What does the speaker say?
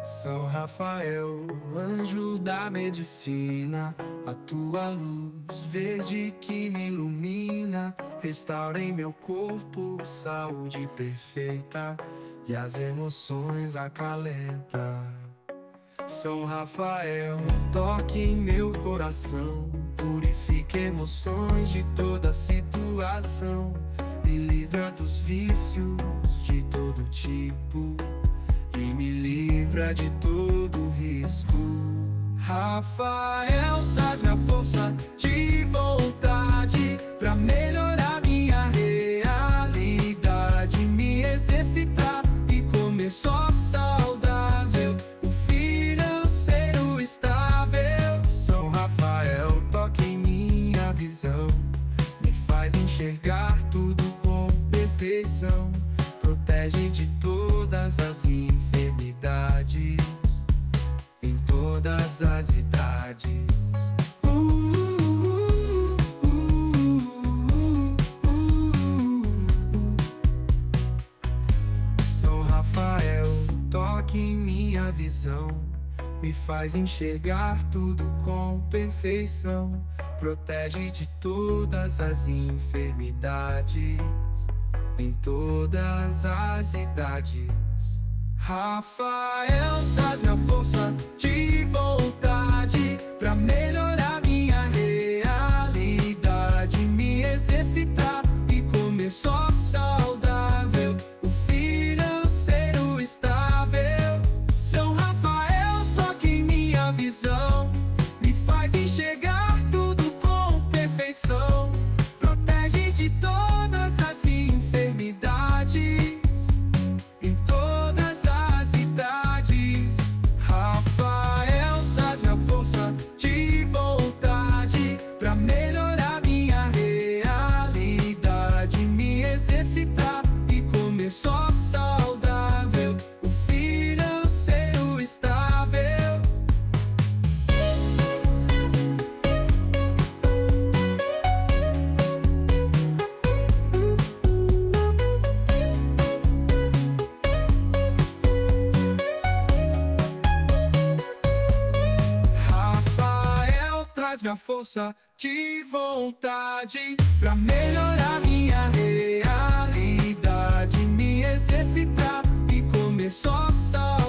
São Rafael, anjo da medicina, a tua luz verde que me ilumina, restaura em meu corpo saúde perfeita e as emoções acalenta. São Rafael, toque em meu coração, purifica emoções de toda situação, me livra dos vícios de todo tipo e me livra de todo risco. Rafael, traz minha força de vontade pra melhorar minha realidade, me exercitar e comer só saudável, o financeiro estável. São Rafael, toque em minha visão, me faz enxergar tudo com perfeição, protege de todas as enfermidades, em todas as idades. São Rafael, toque em minha visão, me faz enxergar tudo com perfeição, protege de todas as enfermidades, em todas as idades. Rafael, traz minha força de vontade pra melhorar minha realidade, me exercitar e comer só saudável, o financeiro estável. São Rafael, toque em minha visão, me faz enxergar tudo com perfeição, protege de todas as em todas as idades. Rafael, traz minha força de vontade pra melhorar minha realidade, me exercitar e comer só saudável, o financeiro estável. Traz minha força de vontade pra melhorar minha realidade, me exercitar e comer só sal.